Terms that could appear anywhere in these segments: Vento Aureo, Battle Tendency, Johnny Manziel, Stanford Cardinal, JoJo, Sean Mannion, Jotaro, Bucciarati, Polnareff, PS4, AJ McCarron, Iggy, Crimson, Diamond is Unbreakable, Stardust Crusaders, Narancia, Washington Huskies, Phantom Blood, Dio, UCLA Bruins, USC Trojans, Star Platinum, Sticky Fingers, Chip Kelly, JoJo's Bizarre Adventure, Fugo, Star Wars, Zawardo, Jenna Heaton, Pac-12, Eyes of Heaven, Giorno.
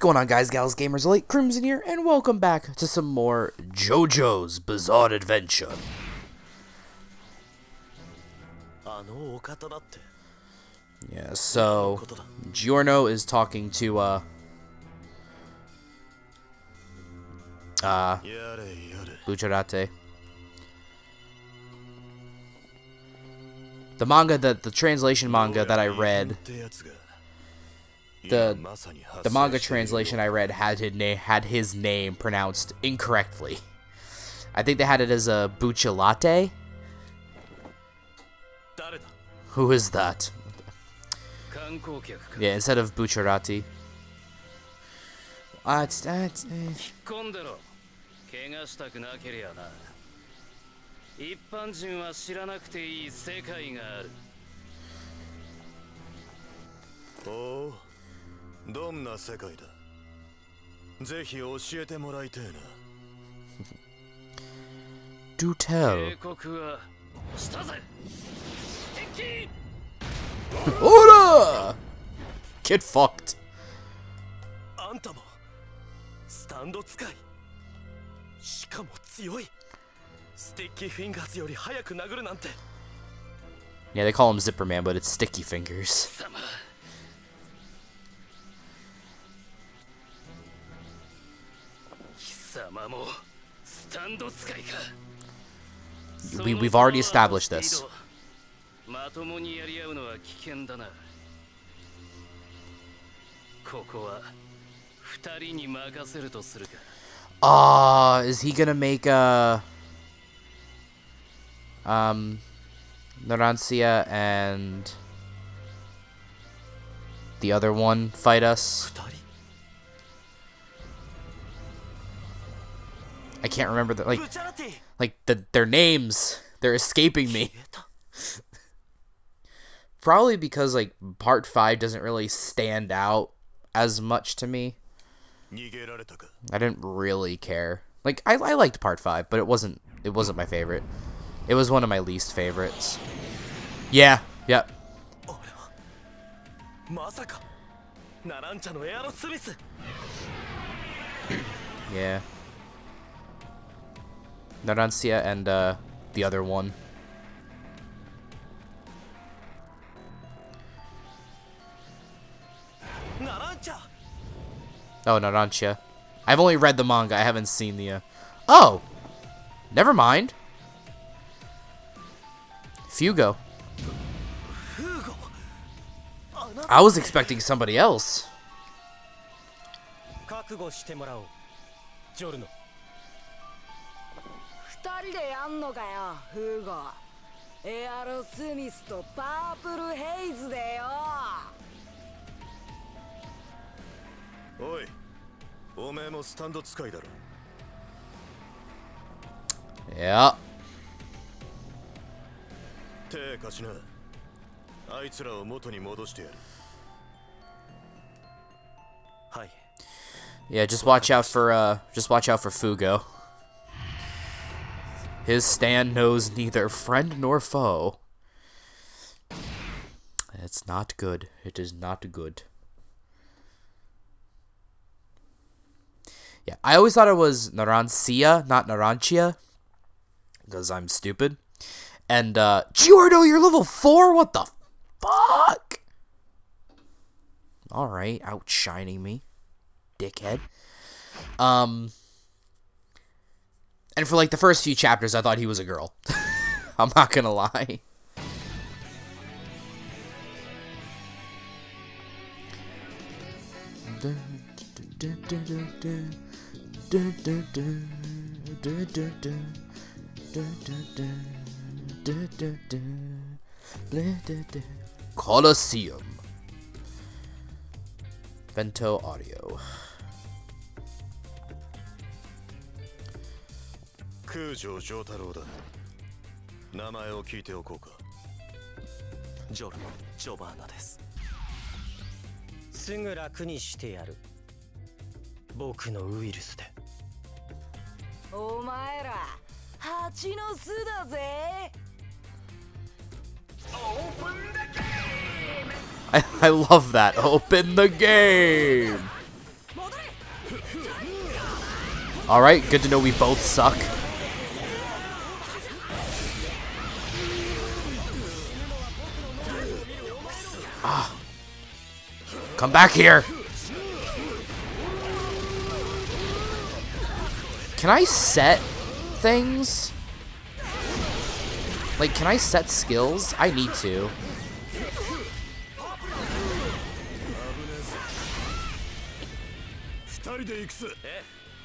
What's going on, guys, gals, gamers, late Crimson here, and welcome back to some more JoJo's Bizarre Adventure. Yeah, so Giorno is talking to Bucciarati. The manga, the translation manga that I read, the manga translation I read had his name pronounced incorrectly. I think they had it as a Bucciarati. Who is that? Yeah, instead of Bucciarati. Oh. Do tell. Order! Get fucked. Yeah, they call him Zipper Man, but it's Sticky Fingers. We've already established this. Is he gonna make a Narancia and the other one fight us? I can't remember the their names. They're escaping me. Probably because part 5 doesn't really stand out as much to me. I didn't really care. I liked part 5, but it wasn't my favorite. It was one of my least favorites. Yeah, yep. Yeah. Narancia and the other one. Oh, Narancia. I've only read the manga. I haven't seen the. Oh, never mind. Fugo. I was expecting somebody else. Yeah. Yeah, just watch out for Fugo. His stand knows neither friend nor foe. It's not good. It is not good. Yeah, I always thought it was Narancia, not Narancia, because I'm stupid. And Giorno, you're level 4. What the fuck? All right, outshining me, dickhead. And for the first few chapters, I thought he was a girl. I'm not gonna lie. Colosseum. Vento Aureo. Jotaro. I love that. Open the game. Alright, good to know we both suck. Ah. Come back here! Can I set things? Like, can I set skills? I need to.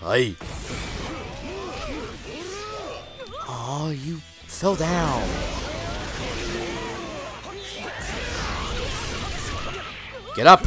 Hey. Oh, you fell down. Get up.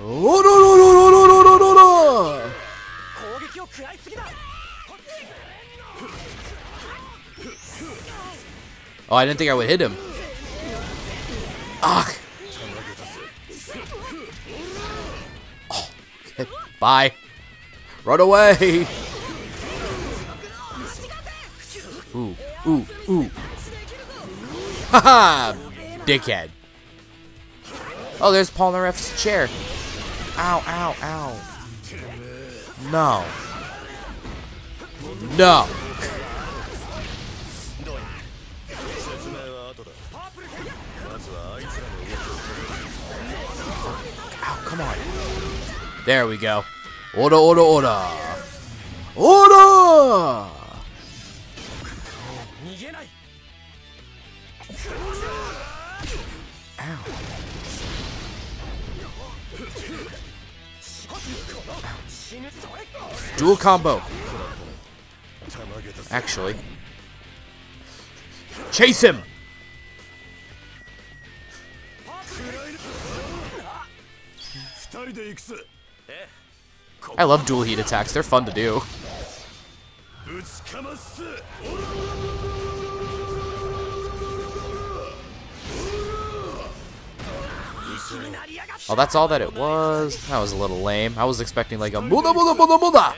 Oh, no, no, no, no, no, no, no, no. Oh, I didn't think I would hit him. Ugh. Oh, okay. Bye. Run away. Ooh, ooh, ooh. Haha, dickhead. Oh, there's Polnareff's chair. Ow, ow, ow. No. No. Ow, come on. There we go. Order, order, order. Order! Ow. Dual combo. Actually. Chase him! I love dual heat attacks. They're fun to do. Oh, that's all that it was? That was a little lame. I was expecting like a Muda Muda Muda Muda!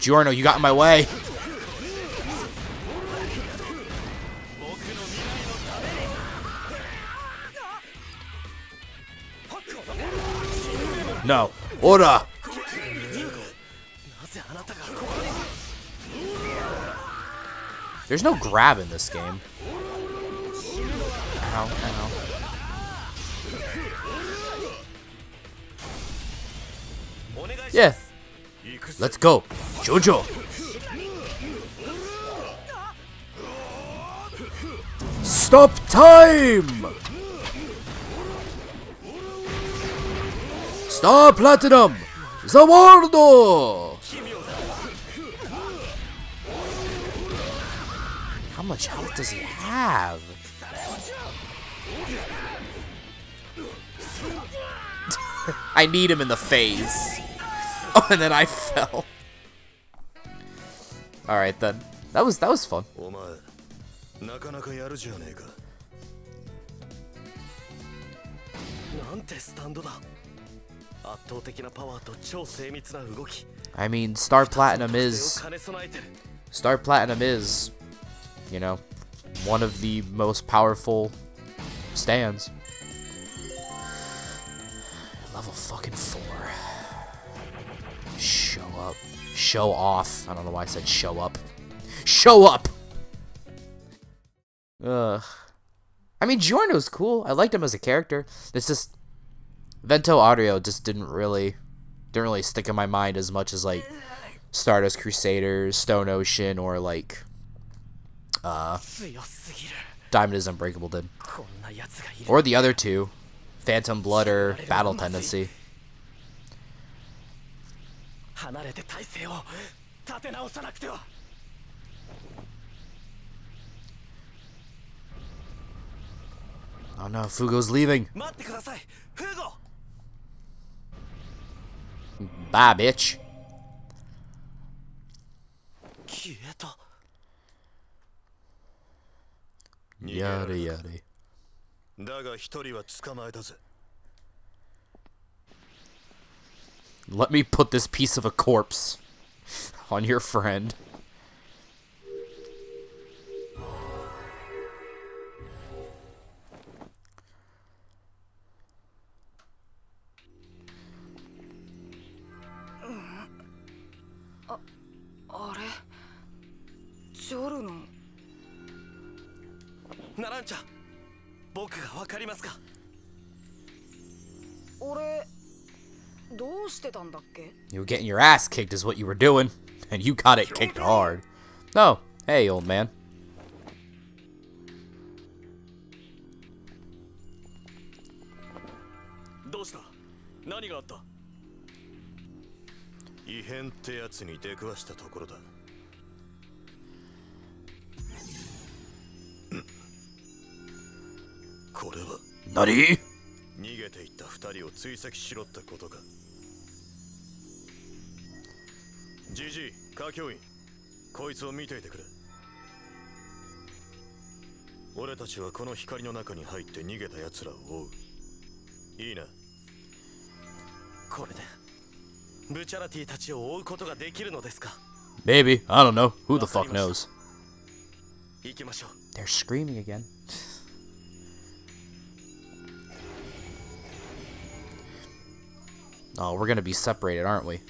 Giorno, you got in my way! No. Order! There's no grab in this game. Ow, ow. Yeah. Let's go. JoJo. Stop time! Star Platinum! Zawardo! How much health does he have? I need him in the face. Oh, and then I fell. All right then. That was fun. I mean, Star Platinum is, you know, one of the most powerful stands. Level fucking 4. Show up. Show off. I don't know why I said show up. Show up! Ugh. I mean, Giorno's cool. I liked him as a character. It's just... Vento Aureo just didn't really stick in my mind as much as, like, Stardust Crusaders, Stone Ocean, or, like... Diamond is Unbreakable did. Or the other two. Phantom Blood or Battle Tendency. Oh no, Fugo's leaving. Bye, bitch. Yada yada. Let me put this piece of a corpse on your friend. Narancia, you were getting your ass kicked is what you were doing, and you got it kicked hard. Oh, hey, old man. Nani? Maybe. I don't know. Who the fuck knows? They're screaming again. Oh, we're gonna be separated, aren't we?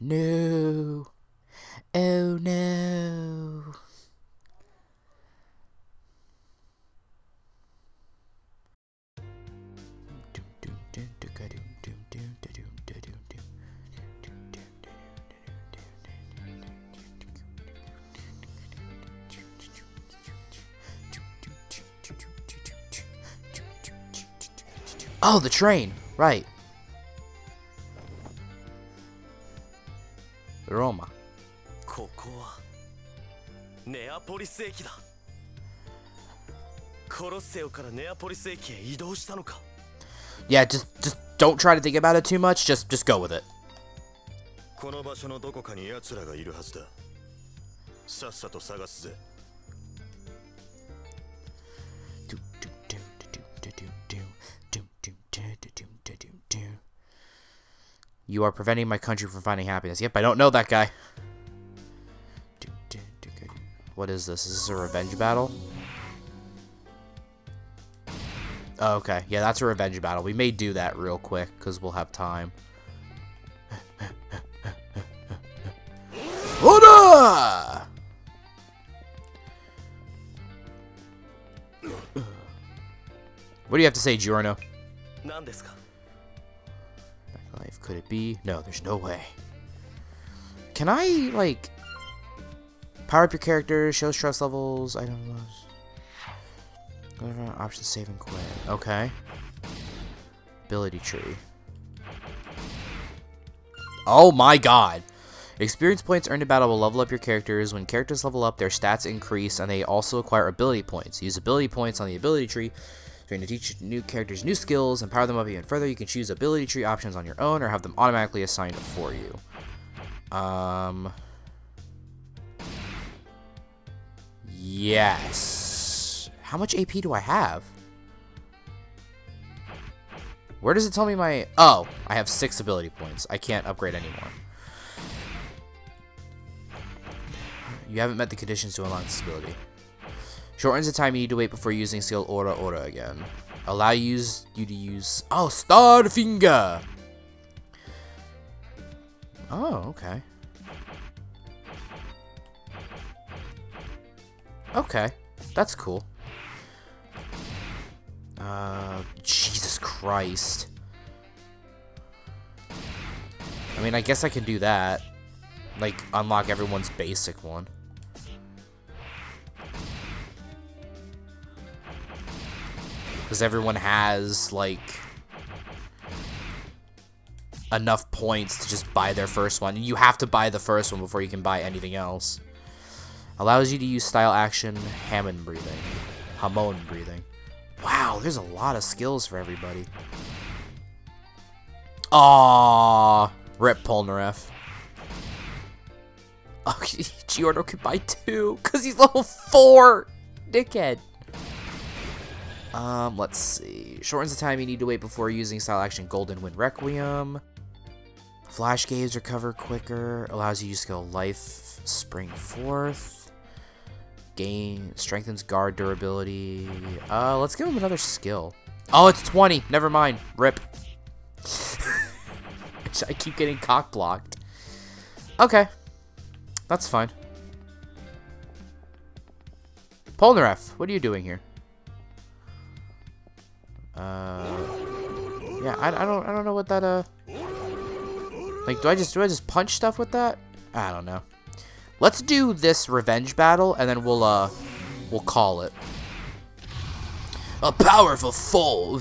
No. Oh no. Oh, the train! Right. Roma. Yeah, just don't try to think about it too much. Just go with it. You are preventing my country from finding happiness. Yep, I don't know that guy. What is this? Is this a revenge battle? Oh, okay. Yeah, that's a revenge battle. We may do that real quick, because we'll have time. Oda! What do you have to say, Giorno? Life could it be? No, there's no way. Can I like power up your character, show stress levels, item levels? Option save and quit. Okay. Ability tree. Oh my god. Experience points earned in battle will level up your characters. When characters level up, their stats increase and they also acquire ability points. Use ability points on the ability tree to teach new characters new skills and power them up even further. You can choose ability tree options on your own or have them automatically assigned for you. Yes. How much AP do I have? Where does it tell me my... Oh, I have 6 ability points. I can't upgrade anymore. You haven't met the conditions to unlock this ability. Shortens the time you need to wait before using skill Ora again. Allow you to use... Oh, Star Finger! Oh, okay. Okay. That's cool. Jesus Christ. I mean, I guess I can do that. Like, unlock everyone's basic one. Because everyone has, like, enough points to just buy their first one. You have to buy the first one before you can buy anything else. Allows you to use style action, Hamon breathing. Wow, there's a lot of skills for everybody. Aww, rip Polnareff. Oh, Giorno can buy 2 because he's level 4. Dickhead. Let's see. Shortens the time you need to wait before using style action Golden Wind Requiem. Flash gaze recover quicker. Allows you to use skill Life Spring Forth. Gain strengthens guard durability. Let's give him another skill. Oh, it's 20. Never mind. Rip. I keep getting cock blocked. Okay. That's fine. Polnareff, what are you doing here? Yeah, I don't know what that, like, do I just punch stuff with that? I don't know. Let's do this revenge battle, and then we'll call it. A powerful foe.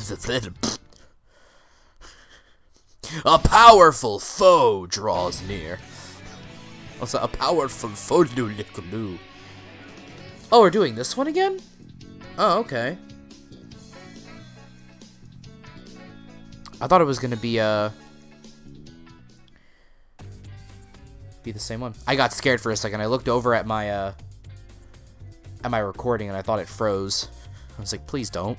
A powerful foe draws near. Also, a powerful foe. Oh, we're doing this one again? Oh, okay. I thought it was gonna be the same one. I got scared for a second. I looked over at my recording, and I thought it froze. I was like, please don't.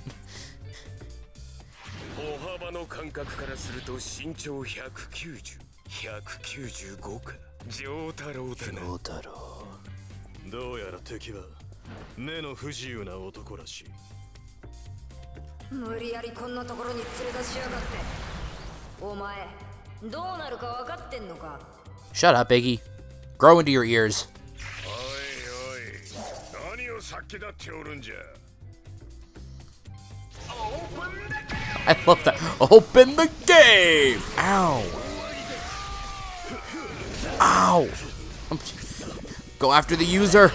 Shut up, Iggy. Grow into your ears. I love that. Open the game! Ow. Ow. Go after the user.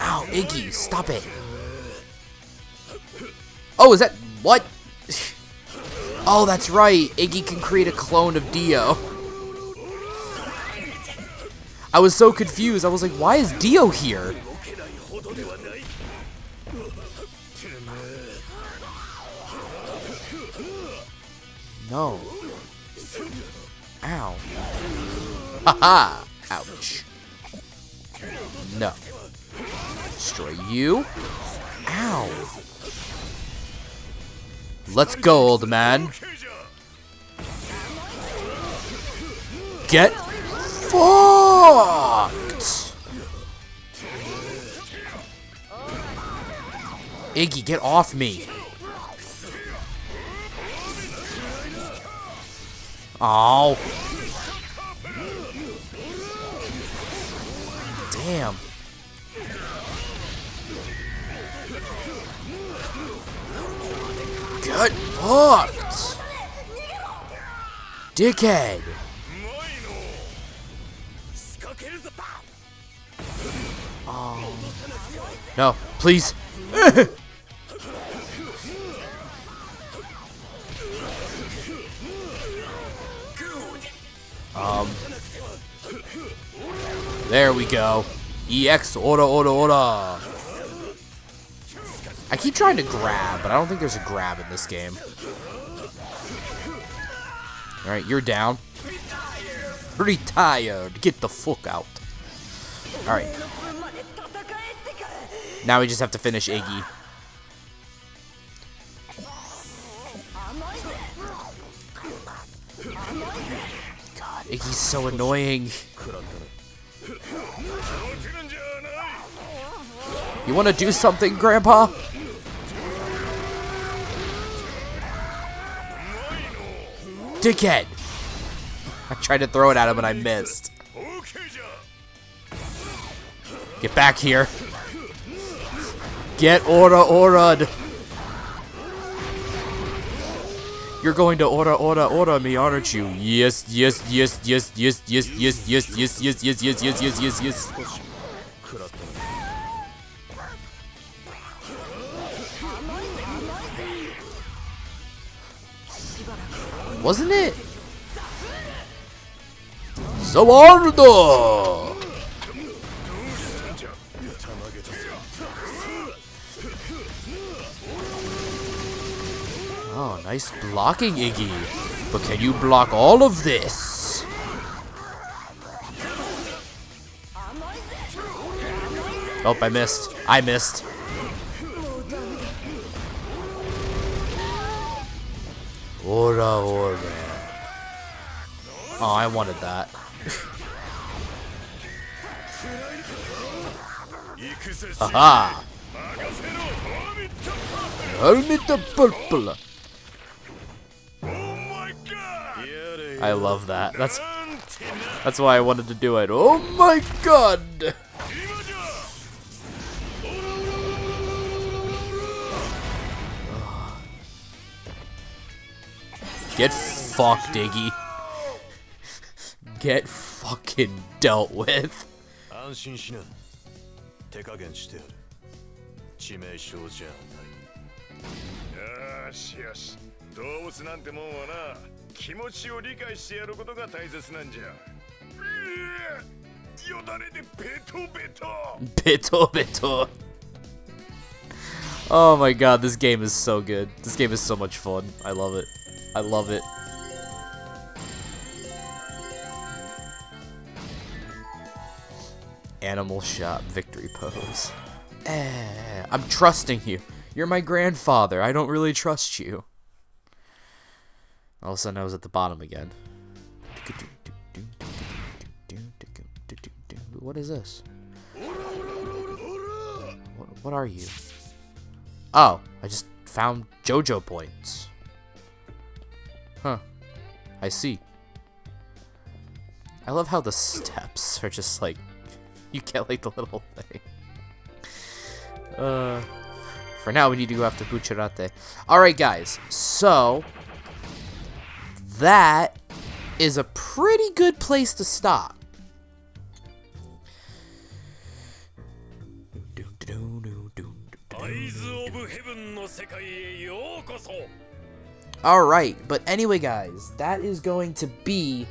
Ow, Iggy, stop it. Oh, is that... what? Oh, that's right. Iggy can create a clone of Dio. I was so confused. I was like, why is Dio here? No. Ow. Haha. Ouch. No. Destroy you. Ow. Let's go, old man. Get fucked! Iggy, get off me. Oh. Damn. Get fucked! Dickhead! Oh. No, please! There we go. EX, ora. I keep trying to grab, but I don't think there's a grab in this game. Alright, you're down. Retired. Get the fuck out. Alright. Now we just have to finish Iggy. God, Iggy's so annoying. You want to do something, Grandpa? Dickhead! I tried to throw it at him and I missed. Get back here. Get Aura'd. You're going to Aura me, aren't you? Yes. Wasn't it? Zawardo! Oh, nice blocking, Iggy. But can you block all of this? Oh, I missed. I missed. Ora. Oh, I wanted that. Aha! Helmet of Purple! Oh my god! I love that. That's why I wanted to do it. Oh my god! Get fucked, Iggy. Get fucking dealt with. Oh my god, this game is so good. This game is so much fun. I love it. I love it. Animal shop victory pose. I'm trusting you. You're my grandfather. I don't really trust you. All of a sudden I was at the bottom again. What is this? What are you? Oh, I just found JoJo points. Huh. I see. I love how the steps are just like... You get like the little thing. For now, we need to go after Bucciarati. Alright, guys. So... That is a pretty good place to stop. Eyes of Heaven no Sekai yo koso. Alright, but anyway guys, that is going to be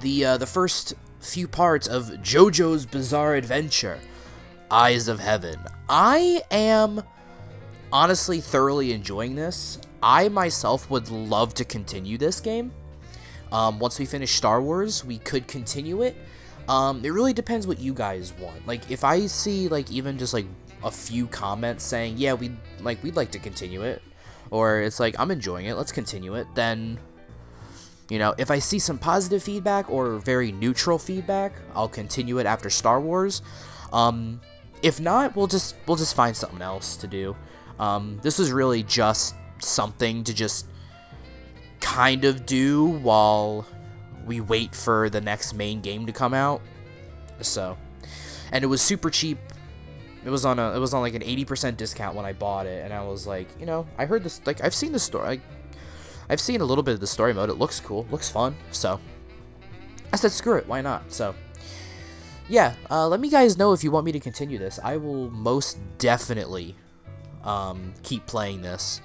the first few parts of JoJo's Bizarre Adventure, Eyes of Heaven. I am honestly thoroughly enjoying this. I myself would love to continue this game. Once we finish Star Wars, we could continue it. It really depends what you guys want. Like, if I see like even just like a few comments saying, yeah, we'd like to continue it, or it's like, I'm enjoying it, let's continue it, then, you know, if I see some positive feedback or very neutral feedback, I'll continue it after Star Wars. If not, we'll just find something else to do. This was really just something to just kind of do while we wait for the next main game to come out. So, and it was super cheap. It was on like an 80% discount when I bought it, and I was like, you know, I heard this, like, I've seen the story, I've seen a little bit of the story mode. It looks cool, looks fun. So I said, screw it, why not? So yeah, let me guys know if you want me to continue this. I will most definitely keep playing this.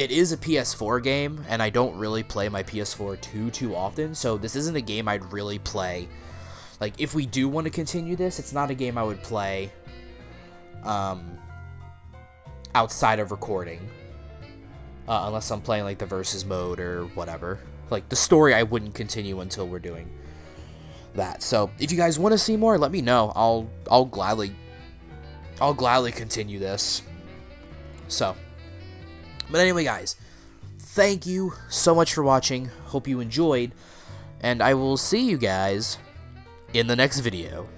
It is a PS4 game, and I don't really play my PS4 too often, so this isn't a game I'd really play. Like, if we do want to continue this, it's not a game I would play outside of recording. Unless I'm playing, like, the versus mode or whatever. Like, the story I wouldn't continue until we're doing that. So, if you guys want to see more, let me know. I'll gladly continue this. So, but anyway, guys, thank you so much for watching. Hope you enjoyed, and I will see you guys in the next video.